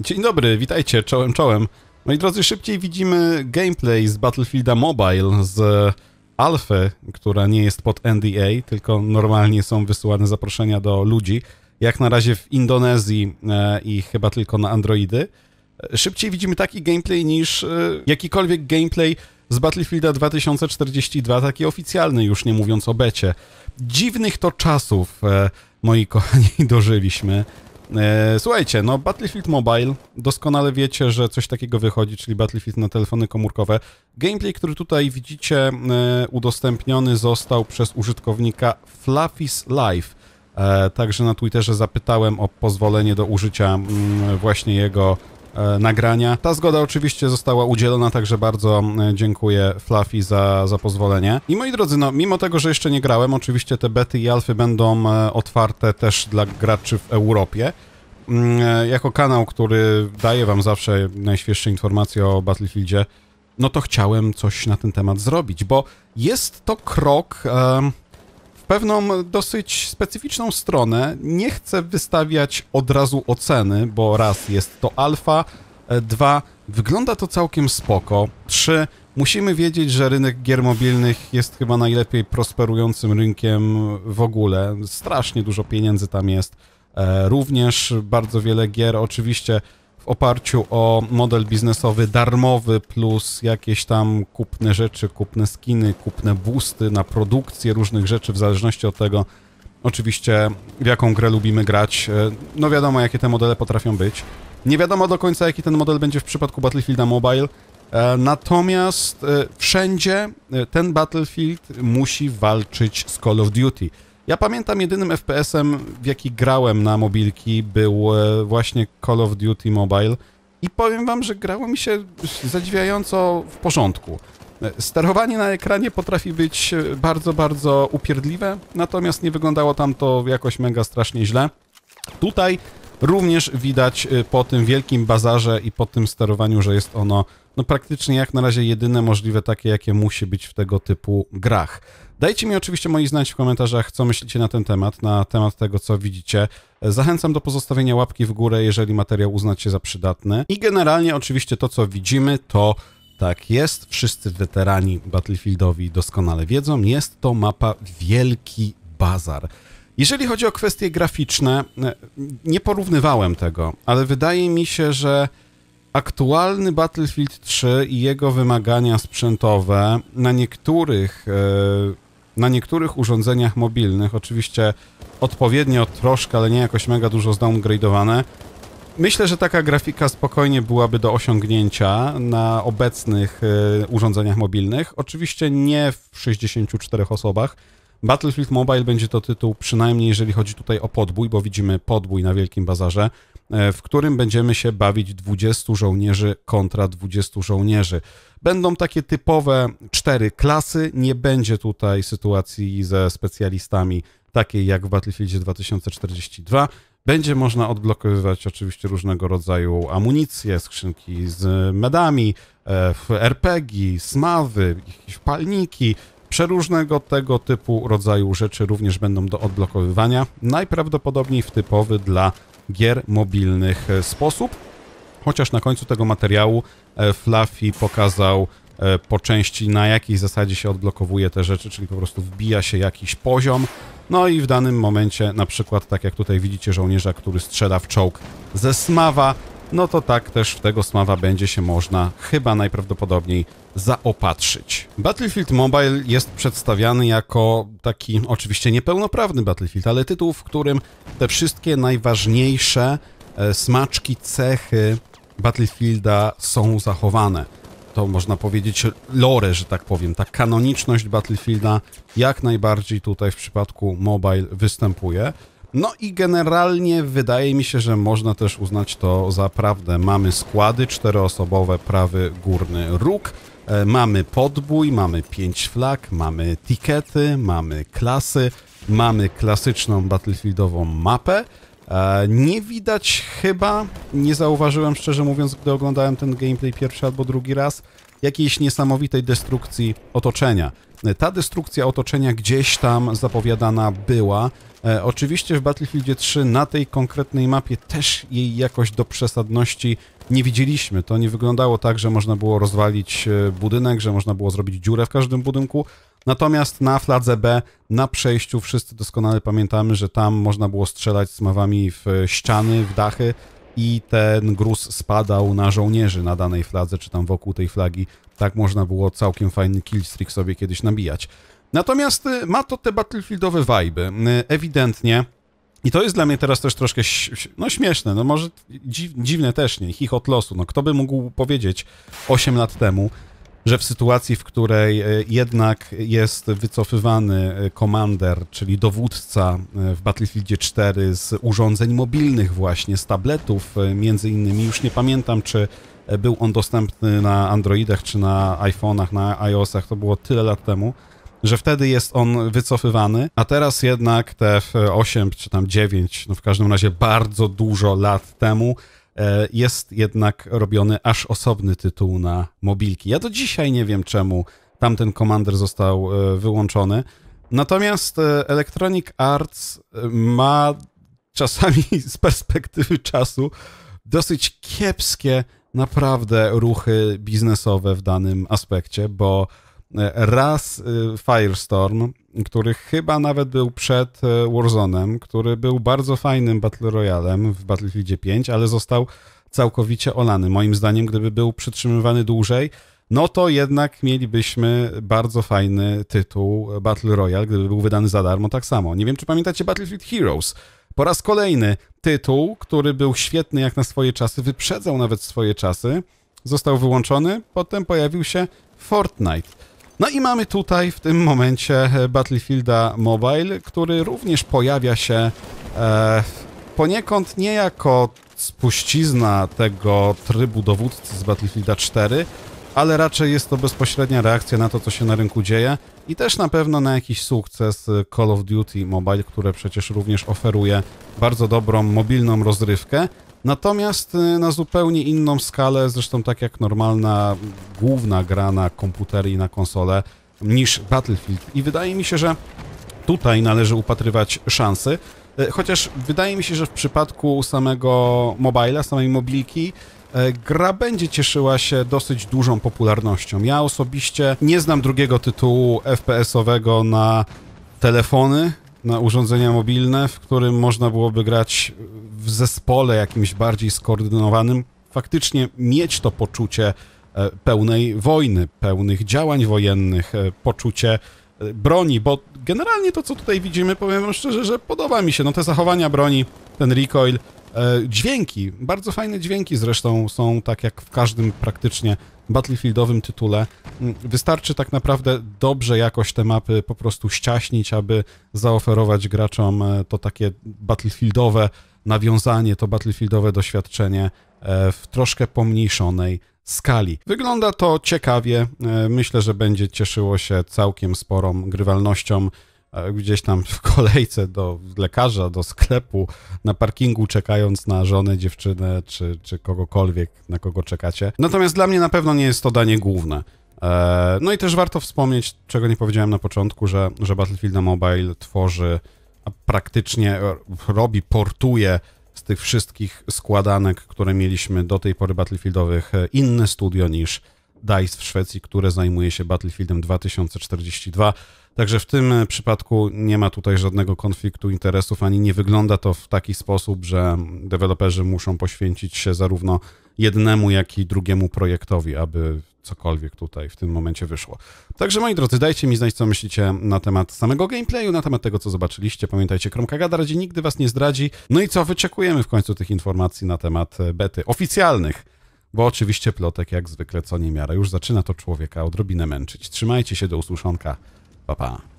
Dzień dobry, witajcie, czołem, czołem. Moi drodzy, szybciej widzimy gameplay z Battlefielda Mobile, z alfy, która nie jest pod NDA, tylko normalnie są wysyłane zaproszenia do ludzi. Jak na razie w Indonezji i chyba tylko na Androidy. Szybciej widzimy taki gameplay niż jakikolwiek gameplay z Battlefielda 2042, taki oficjalny już, nie mówiąc o becie. Dziwnych to czasów, moi kochani, dożyliśmy. Słuchajcie, no Battlefield Mobile, doskonale wiecie, że coś takiego wychodzi, czyli Battlefield na telefony komórkowe. Gameplay, który tutaj widzicie, udostępniony został przez użytkownika Fluffy's Life. Także na Twitterze zapytałem o pozwolenie do użycia właśnie jego nagrania. Ta zgoda oczywiście została udzielona, także bardzo dziękuję Fluffy za pozwolenie. I moi drodzy, no mimo tego, że jeszcze nie grałem, oczywiście te bety i alfy będą otwarte też dla graczy w Europie. Jako kanał, który daje wam zawsze najświeższe informacje o Battlefieldzie, no to chciałem coś na ten temat zrobić, bo jest to krok w pewną dosyć specyficzną stronę. Nie chcę wystawiać od razu oceny, bo raz, jest to alfa, dwa, wygląda to całkiem spoko, trzy, musimy wiedzieć, że rynek gier mobilnych jest chyba najlepiej prosperującym rynkiem w ogóle. Strasznie dużo pieniędzy tam jest. Również bardzo wiele gier, oczywiście w oparciu o model biznesowy darmowy, plus jakieś tam kupne rzeczy, kupne skiny, kupne boosty na produkcję różnych rzeczy, w zależności od tego, oczywiście, w jaką grę lubimy grać. No wiadomo, jakie te modele potrafią być. Nie wiadomo do końca, jaki ten model będzie w przypadku Battlefielda Mobile. Natomiast wszędzie ten Battlefield musi walczyć z Call of Duty. Ja pamiętam, jedynym FPS-em, w jaki grałem na mobilki, był właśnie Call of Duty Mobile i powiem wam, że grało mi się zadziwiająco w porządku. Sterowanie na ekranie potrafi być bardzo, bardzo upierdliwe, natomiast nie wyglądało tam to jakoś mega strasznie źle. Tutaj również widać po tym wielkim bazarze i po tym sterowaniu, że jest ono no praktycznie jak na razie jedyne możliwe takie, jakie musi być w tego typu grach. Dajcie mi oczywiście, moi, znać w komentarzach, co myślicie na temat tego, co widzicie. Zachęcam do pozostawienia łapki w górę, jeżeli materiał uznacie za przydatny. I generalnie oczywiście to, co widzimy, to tak jest. Wszyscy weterani Battlefieldowi doskonale wiedzą. Jest to mapa Wielki Bazar. Jeżeli chodzi o kwestie graficzne, nie porównywałem tego, ale wydaje mi się, że aktualny Battlefield 3 i jego wymagania sprzętowe na niektórych urządzeniach mobilnych, oczywiście odpowiednio troszkę, ale nie jakoś mega dużo zdowngradowane, myślę, że taka grafika spokojnie byłaby do osiągnięcia na obecnych urządzeniach mobilnych. Oczywiście nie w 64 osobach. Battlefield Mobile będzie to tytuł, przynajmniej jeżeli chodzi tutaj o podbój, bo widzimy podbój na Wielkim Bazarze, w którym będziemy się bawić 20 żołnierzy kontra 20 żołnierzy. Będą takie typowe 4 klasy, nie będzie tutaj sytuacji ze specjalistami takiej jak w Battlefieldzie 2042. Będzie można odblokowywać oczywiście różnego rodzaju amunicję, skrzynki z medami, RPG, smawy, jakieś palniki. Przeróżnego tego typu rodzaju rzeczy również będą do odblokowywania, najprawdopodobniej w typowy dla gier mobilnych sposób, chociaż na końcu tego materiału Fluffy pokazał po części, na jakiej zasadzie się odblokowuje te rzeczy, czyli po prostu wbija się jakiś poziom, no i w danym momencie, na przykład tak jak tutaj widzicie żołnierza, który strzela w czołg ze smawa, no to tak też w tego smawa będzie się można chyba najprawdopodobniej zaopatrzyć. Battlefield Mobile jest przedstawiany jako taki oczywiście niepełnoprawny Battlefield, ale tytuł, w którym te wszystkie najważniejsze smaczki, cechy Battlefielda są zachowane. To można powiedzieć lore, że tak powiem, ta kanoniczność Battlefielda jak najbardziej tutaj w przypadku Mobile występuje. No i generalnie wydaje mi się, że można też uznać to za prawdę. Mamy składy czteroosobowe, prawy górny róg, mamy podbój, mamy 5 flag, mamy tikety, mamy klasy, mamy klasyczną battlefieldową mapę. Nie widać chyba, nie zauważyłem szczerze mówiąc, gdy oglądałem ten gameplay pierwszy albo drugi raz, jakiejś niesamowitej destrukcji otoczenia. Ta destrukcja otoczenia gdzieś tam zapowiadana była. Oczywiście w Battlefieldzie 3 na tej konkretnej mapie też jej jakoś do przesadności nie widzieliśmy. To nie wyglądało tak, że można było rozwalić budynek, że można było zrobić dziurę w każdym budynku. Natomiast na fladze B, na przejściu, wszyscy doskonale pamiętamy, że tam można było strzelać smawami w ściany, w dachy i ten gruz spadał na żołnierzy na danej fladze, czy tam wokół tej flagi. Tak można było całkiem fajny killstreak sobie kiedyś nabijać. Natomiast ma to te battlefieldowe vibe'y, ewidentnie. I to jest dla mnie teraz też troszkę no śmieszne, no może dziwne też, nie, chichot losu. No kto by mógł powiedzieć 8 lat temu, że w sytuacji, w której jednak jest wycofywany komander, czyli dowódca w Battlefieldzie 4 z urządzeń mobilnych właśnie, z tabletów między innymi, już nie pamiętam, czy był on dostępny na Androidach, czy na iPhone'ach, na iOS'ach, to było tyle lat temu, że wtedy jest on wycofywany, a teraz jednak te 8 czy tam 9, no w każdym razie bardzo dużo lat temu, jest jednak robiony aż osobny tytuł na mobilki. Ja do dzisiaj nie wiem, czemu tamten komander został wyłączony. Natomiast Electronic Arts ma czasami z perspektywy czasu dosyć kiepskie naprawdę ruchy biznesowe w danym aspekcie, bo raz Firestorm, który chyba nawet był przed Warzone'em, który był bardzo fajnym Battle Royalem w Battlefieldzie 5, ale został całkowicie olany. Moim zdaniem, gdyby był przytrzymywany dłużej, no to jednak mielibyśmy bardzo fajny tytuł Battle Royale, gdyby był wydany za darmo tak samo. Nie wiem, czy pamiętacie Battlefield Heroes. Po raz kolejny tytuł, który był świetny jak na swoje czasy, wyprzedzał nawet swoje czasy, został wyłączony, potem pojawił się Fortnite. No i mamy tutaj w tym momencie Battlefielda Mobile, który również pojawia się poniekąd nie jako spuścizna tego trybu dowódcy z Battlefielda 4, ale raczej jest to bezpośrednia reakcja na to, co się na rynku dzieje i też na pewno na jakiś sukces Call of Duty Mobile, które przecież również oferuje bardzo dobrą mobilną rozrywkę. Natomiast na zupełnie inną skalę, zresztą tak jak normalna, główna gra na komputery i na konsole, niż Battlefield. I wydaje mi się, że tutaj należy upatrywać szansy, chociaż wydaje mi się, że w przypadku samego mobile'a, samej mobilki, gra będzie cieszyła się dosyć dużą popularnością. Ja osobiście nie znam drugiego tytułu FPS-owego na telefony, na urządzenia mobilne, w którym można byłoby grać w zespole jakimś bardziej skoordynowanym, faktycznie mieć to poczucie pełnej wojny, pełnych działań wojennych, poczucie broni, bo generalnie to, co tutaj widzimy, powiem wam szczerze, że podoba mi się, no te zachowania broni, ten recoil, dźwięki, bardzo fajne dźwięki zresztą są, tak jak w każdym praktycznie battlefieldowym tytule. Wystarczy tak naprawdę dobrze jakoś te mapy po prostu ściaśnić, aby zaoferować graczom to takie battlefieldowe nawiązanie, to battlefieldowe doświadczenie w troszkę pomniejszonej skali. Wygląda to ciekawie, myślę, że będzie cieszyło się całkiem sporą grywalnością. Gdzieś tam w kolejce do lekarza, do sklepu, na parkingu czekając na żonę, dziewczynę czy kogokolwiek, na kogo czekacie. Natomiast dla mnie na pewno nie jest to danie główne. No i też warto wspomnieć, czego nie powiedziałem na początku, że Battlefield Mobile tworzy, a praktycznie robi, portuje z tych wszystkich składanek, które mieliśmy do tej pory battlefieldowych, inne studio niż DICE w Szwecji, które zajmuje się Battlefieldem 2042. Także w tym przypadku nie ma tutaj żadnego konfliktu interesów, ani nie wygląda to w taki sposób, że deweloperzy muszą poświęcić się zarówno jednemu, jak i drugiemu projektowi, aby cokolwiek tutaj w tym momencie wyszło. Także moi drodzy, dajcie mi znać, co myślicie na temat samego gameplayu, na temat tego, co zobaczyliście. Pamiętajcie, Kromka Gada raczej nigdy was nie zdradzi. No i co, wyczekujemy w końcu tych informacji na temat bety oficjalnych. Bo oczywiście plotek jak zwykle co niemiara już zaczyna to człowieka odrobinę męczyć. Trzymajcie się, do usłyszonka, pa pa.